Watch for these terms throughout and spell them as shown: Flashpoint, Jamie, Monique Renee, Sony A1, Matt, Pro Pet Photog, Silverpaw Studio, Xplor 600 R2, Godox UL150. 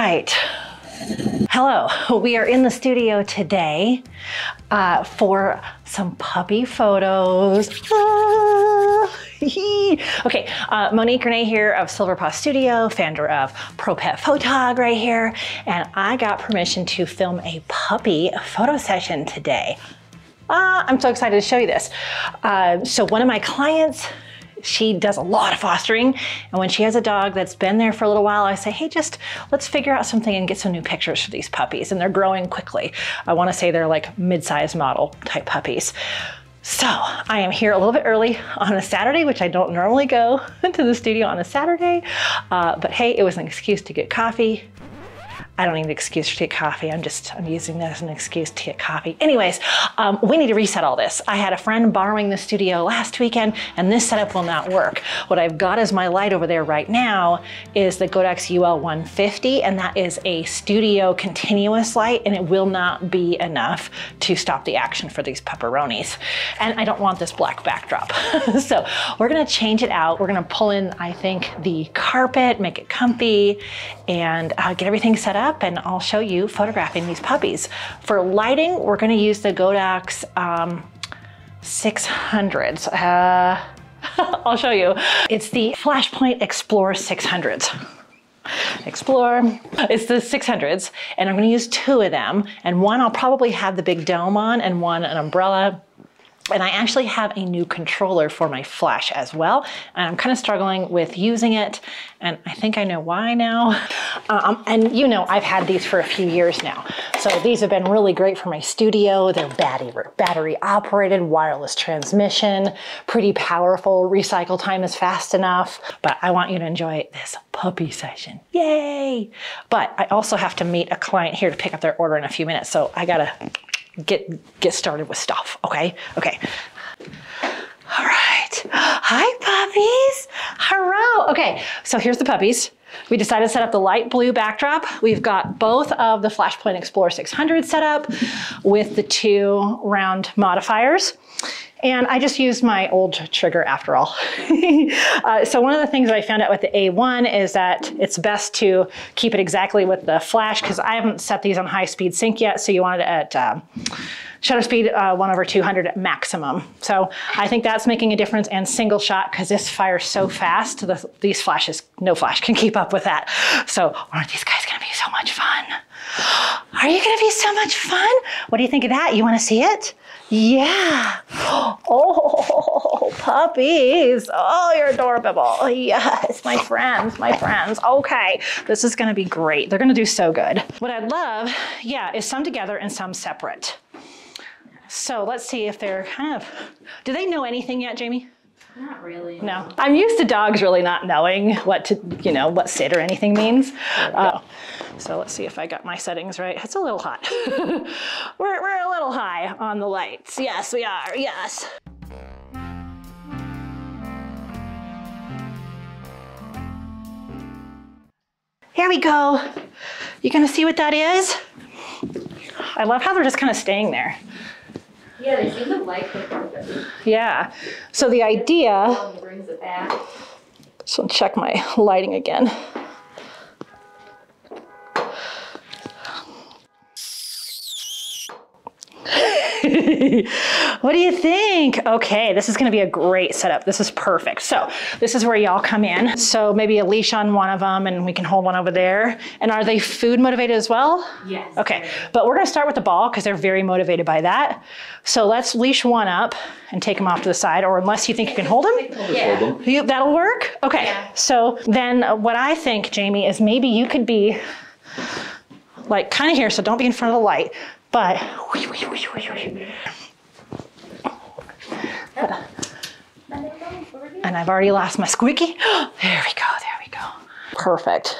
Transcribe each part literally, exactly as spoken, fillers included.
right. Hello, we are in the studio today uh, for some puppy photos. Ah, okay, uh, Monique Renee here of Silverpaw Studio, founder of Pro Pet Photog right here, and I got permission to film a puppy photo session today. Uh, I'm so excited to show you this. Uh, so one of my clients, she does a lot of fostering, and when she has a dog that's been there for a little while, I say, hey, just let's figure out something and get some new pictures for these puppies, and they're growing quickly. I want to say they're like mid-sized model type puppies. So I am here a little bit early on a Saturday, which I don't normally go to the studio on a Saturday, uh, but hey, it was an excuse to get coffee. I don't need an excuse to get coffee. I'm just, I'm using that as an excuse to get coffee. Anyways, um, we need to reset all this. I had a friend borrowing the studio last weekend, and this setup will not work. What I've got as my light over there right now is the Godox U L one fifty, and that is a studio continuous light, and it will not be enough to stop the action for these pepperonis. And I don't want this black backdrop. So we're gonna change it out. We're gonna pull in, I think, the carpet, make it comfy, and uh, get everything set up. And I'll show you photographing these puppies. For lighting, we're going to use the Godox um, six hundreds. Uh, I'll show you. It's the Flashpoint Explore six hundreds. Explore. It's the six hundreds, and I'm going to use two of them. And one I'll probably have the big dome on, and one an umbrella. And I actually have a new controller for my flash as well. And I'm kind of struggling with using it. And I think I know why now. Um, and you know, I've had these for a few years now. So these have been really great for my studio. They're battery, battery operated, wireless transmission, pretty powerful. Recycle time is fast enough. But I want you to enjoy this puppy session. Yay! But I also have to meet a client here to pick up their order in a few minutes. So I gotta get get started with stuff. Okay. Okay. All right. Hi, puppies. Hello. Okay. So here's the puppies. We decided to set up the light blue backdrop. We've got both of the Flashpoint Explorer six hundred set up with the two round modifiers. And I just used my old trigger after all. uh, so one of the things that I found out with the A one is that it's best to keep it exactly with the flash, because I haven't set these on high speed sync yet. So you want it at uh, shutter speed uh, one over two hundred at maximum. So I think that's making a difference, and single shot, because this fires so fast, the, these flashes, no flash can keep up with that. So aren't these guys gonna be so much fun? Are you gonna be so much fun? What do you think of that? You wanna see it? Yeah. Oh, puppies. Oh, you're adorable. Yes, my friends, my friends. Okay, this is gonna be great. They're gonna do so good. What I'd love, yeah, is some together and some separate. So let's see if they're kind of, do they know anything yet, Jamie? Not really. No. I'm used to dogs really not knowing what to, you know, what sit or anything means. Uh, so let's see if I got my settings right. It's a little hot. we're, we're a little high on the lights. Yes, we are. Yes. Here we go. You gonna see what that is? I love how they're just kind of staying there. Yeah, they seem to like the carpet. Yeah. So the idea. Brings it back. So check my lighting again. What do you think? Okay, this is gonna be a great setup. This is perfect. So this is where y'all come in. So maybe a leash on one of them, and we can hold one over there. And are they food motivated as well? Yes. Okay, but we're gonna start with the ball because they're very motivated by that. So let's leash one up and take them off to the side, or unless you think you can hold them. Yeah. You, that'll work? Okay, yeah. So then what I think, Jamie, is maybe you could be like kind of here, so don't be in front of the light. But and I've already lost my squeaky. There we go, there we go. Perfect.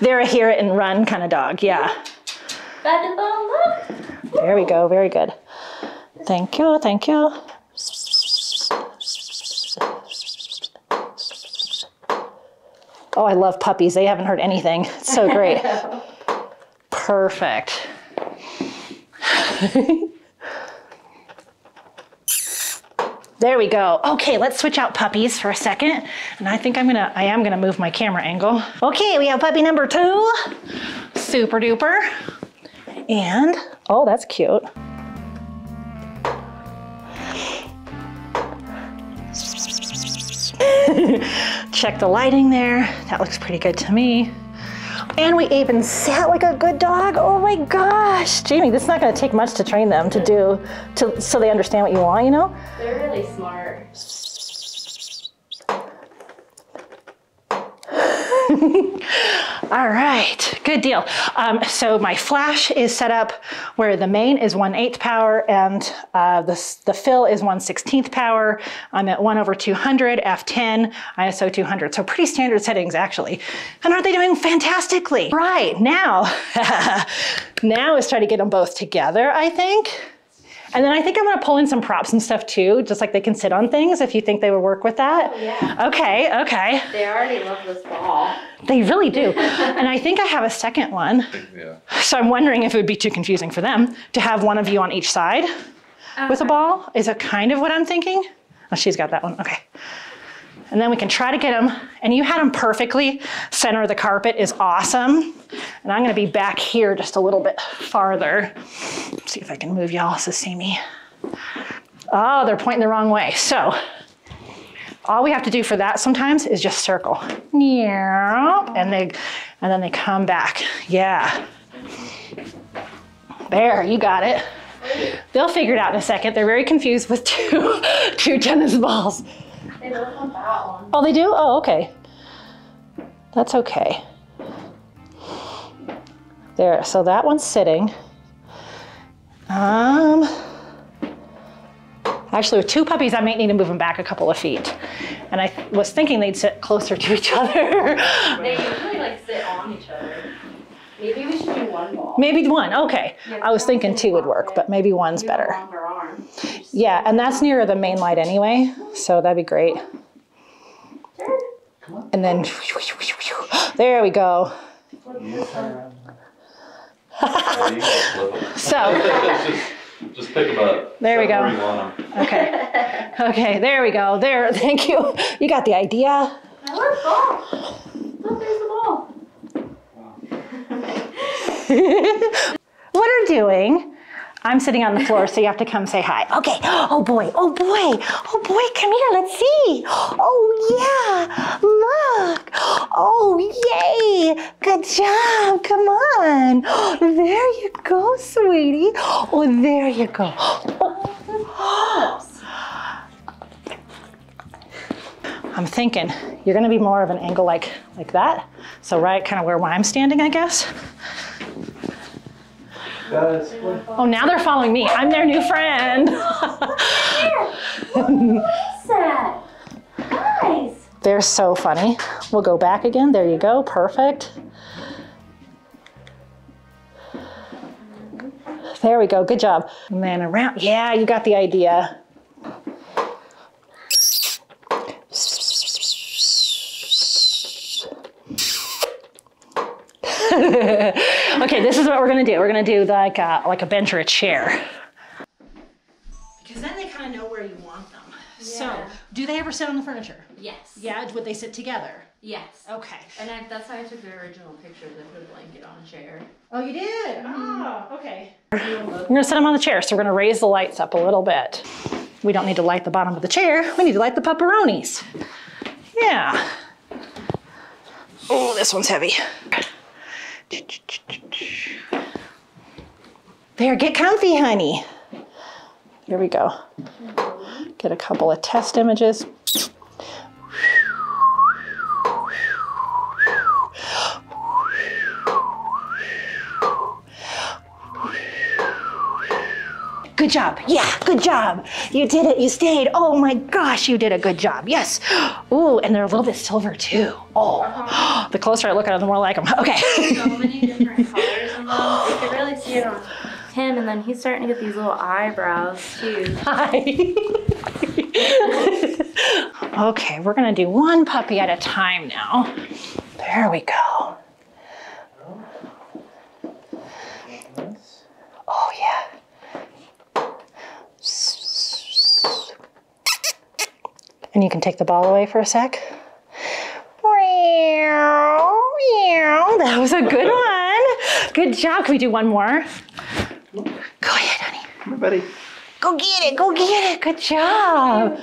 They're a hear it and run kind of dog, yeah. There we go, very good. Thank you, thank you. Oh, I love puppies. They haven't heard anything. It's so great. Perfect. There we go. Okay, let's switch out puppies for a second. And I think I'm gonna, I am gonna move my camera angle. Okay, we have puppy number two. Super duper. And, oh, that's cute. Check the lighting there. That looks pretty good to me. And we even sat like a good dog. Oh my gosh. Jamie, this is not gonna take much to train them to do, to, so they understand what you want, you know? They're really smart. All right, good deal. Um, so my flash is set up where the main is one eighth power and uh, the, the fill is one sixteenth power. I'm at one over two hundred, F ten, I S O two hundred. So pretty standard settings actually. And aren't they doing fantastically? Right, now, now is try to get them both together, I think. And then I think I'm gonna pull in some props and stuff too, just like they can sit on things if you think they would work with that. Oh, yeah. Okay, okay. They already love this ball. They really do. And I think I have a second one. Yeah. So I'm wondering if it would be too confusing for them to have one of you on each side okay. with a ball. Is it kind of what I'm thinking? Oh, she's got that one, okay. And then we can try to get them, and you had them perfectly. Center of the carpet is awesome. And I'm gonna be back here just a little bit farther. Let's see if I can move y'all so see me. Oh, they're pointing the wrong way. So all we have to do for that sometimes is just circle. Yeah, and they, and then they come back. Yeah. There, you got it. They'll figure it out in a second. They're very confused with two, two tennis balls. They work on that one. Oh, they do? Oh, okay. That's okay. There, so that one's sitting. Um, actually, with two puppies, I might need to move them back a couple of feet. And I th was thinking they'd sit closer to each other. They usually like sit on each other. Maybe we should do one ball. Maybe one, okay. Yeah, I was thinking two would work, but maybe one's better. Arm. Yeah, and that's nearer the main light anyway, so that'd be great. And then, there we go. So. Just pick them up. There we go. Okay, okay, there we go. There, thank you. You got the idea. That works ball. Look, there's the ball. What are you doing? I'm sitting on the floor, so you have to come say hi. Okay. Oh boy. Oh boy. Oh boy. Come here. Let's see. Oh yeah. Look. Oh yay. Good job. Come on. There you go, sweetie. Oh, there you go. Oh. I'm thinking you're going to be more of an angle like like that. So right kind of where I'm standing, I guess. Guys, oh, now they're following me. I'm their new friend. Guys. They're so funny. We'll go back again. There you go. Perfect. There we go. Good job. And then around. Yeah, you got the idea. Okay, this is what we're gonna do. We're gonna do like a, like a bench or a chair. Because then they kind of know where you want them. Yeah. So, do they ever sit on the furniture? Yes. Yeah, would they sit together? Yes. Okay. And I, that's how I took the original picture. I put a blanket on a chair. Oh, you did? Mm. Oh, okay. We're gonna set them on the chair, so we're gonna raise the lights up a little bit. We don't need to light the bottom of the chair. We need to light the pepperonis. Yeah. Oh, this one's heavy. There, get comfy, honey. Here we go. Get a couple of test images. Good job. Yeah, good job. You did it. You stayed. Oh my gosh, you did a good job. Yes. Ooh, and they're a little bit silver too. Oh, uh-huh. The closer I look at them, the more I like them. Okay. So many different colors in them. You can really see it on him, and then he's starting to get these little eyebrows too. Hi. Okay, we're gonna do one puppy at a time now. There we go. Oh yeah. And you can take the ball away for a sec. That was a good one. Good job. Can we do one more? Go ahead, honey. Everybody. Go get it. Go get it. Good job.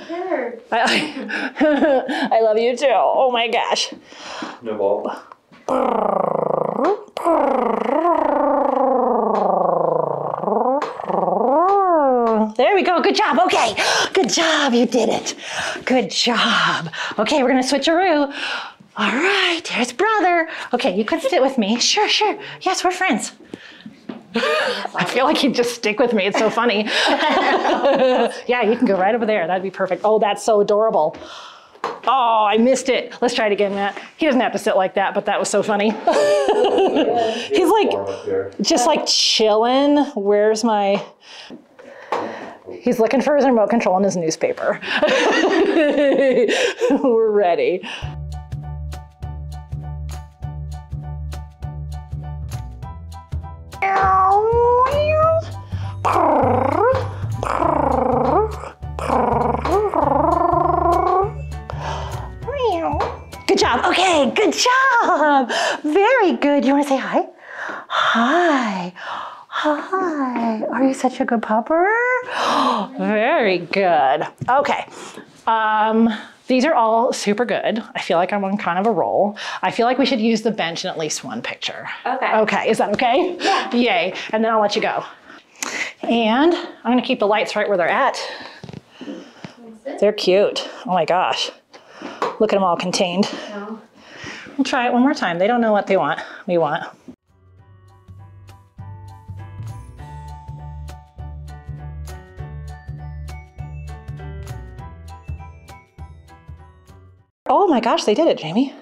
I, I love you too. Oh my gosh. No ball. There we go. Good job. Okay. Good job. You did it. Good job. Okay. We're going to switcheroo. All right. There's brother. Okay. You could sit with me. Sure. Sure. Yes. We're friends. I feel like you'd just stick with me. It's so funny. Yeah, you can go right over there. That'd be perfect. Oh, that's so adorable. Oh, I missed it. Let's try it again, Matt. He doesn't have to sit like that, but that was so funny. He's like, just like chilling. Where's my... He's looking for his remote control and his newspaper. We're ready. Good job. Okay, good job. Very good. You want to say hi? Hi. Hi. Are you such a good pupper? Very good. Okay. Um, these are all super good. I feel like I'm on kind of a roll. I feel like we should use the bench in at least one picture. Okay. Okay. Is that okay? Yeah. Yay. And then I'll let you go. And I'm going to keep the lights right where they're at. They're cute. Oh my gosh. Look at them all contained. No. We'll try it one more time. They don't know what they want. We want. Oh my gosh, they did it, Jamie.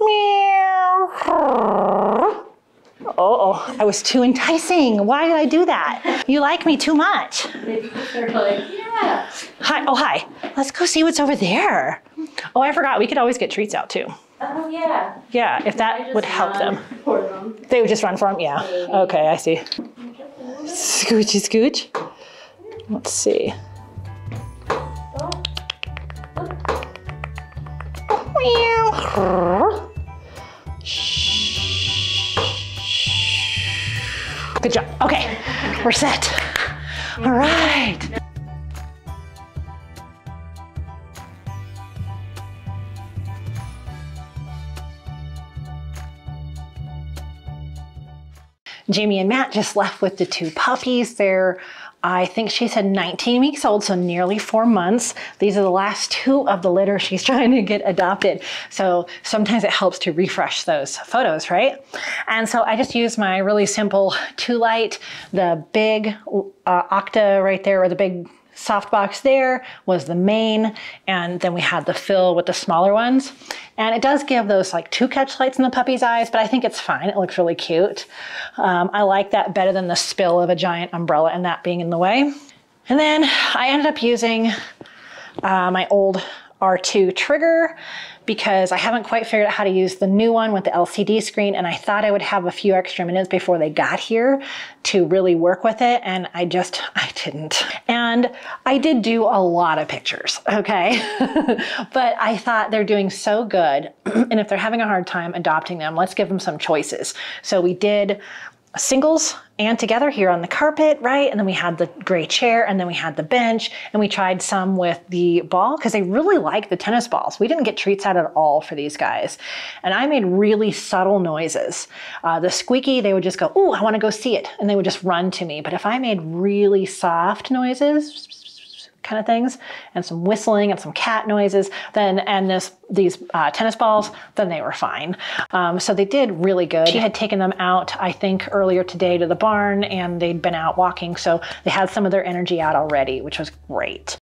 Meow. Uh-oh, I was too enticing. Why did I do that? You like me too much. Maybe they're like, yeah. Hi, oh hi. Let's go see what's over there. Oh, I forgot, we could always get treats out too. Oh yeah. Yeah, if that would help them. them. They would just run for them, yeah. Maybe. Okay, I see. Scoochy scooch. Let's see. Oh. Good job. Okay, we're set. All right. Jamie and Matt just left with the two puppies. They're, I think she said nineteen weeks old, so nearly four months. These are the last two of the litter she's trying to get adopted. So sometimes it helps to refresh those photos, right? And so I just use my really simple two light, the big uh, Octa right there, or the big softbox there was the main, and then we had the fill with the smaller ones. And it does give those like two catch lights in the puppy's eyes, but I think it's fine. It looks really cute. Um, I like that better than the spill of a giant umbrella and that being in the way. And then I ended up using uh, my old R two trigger because I haven't quite figured out how to use the new one with the L C D screen, and I thought I would have a few extra minutes before they got here to really work with it, and I just, I didn't. And I did do a lot of pictures, okay? But I thought they're doing so good, and if they're having a hard time adopting them, let's give them some choices. So we did singles and together here on the carpet, right? And then we had the gray chair, and then we had the bench, and we tried some with the ball because they really like the tennis balls. We didn't get treats out at all for these guys. And I made really subtle noises. Uh, the squeaky, they would just go, "Ooh, I wanna go see it." And they would just run to me. But if I made really soft noises, kind of things, and some whistling and some cat noises, then and this these uh, tennis balls, then they were fine. Um, so they did really good. She had taken them out, I think, earlier today to the barn, and they'd been out walking, so they had some of their energy out already, which was great.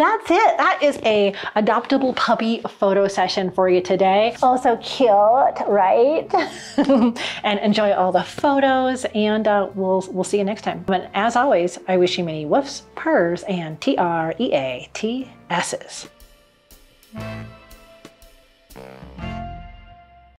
that's it. That is a adoptable puppy photo session for you today. Also cute, right? And enjoy all the photos, and uh, we'll, we'll see you next time. But as always, I wish you many woofs, purrs, and T R E A T S's.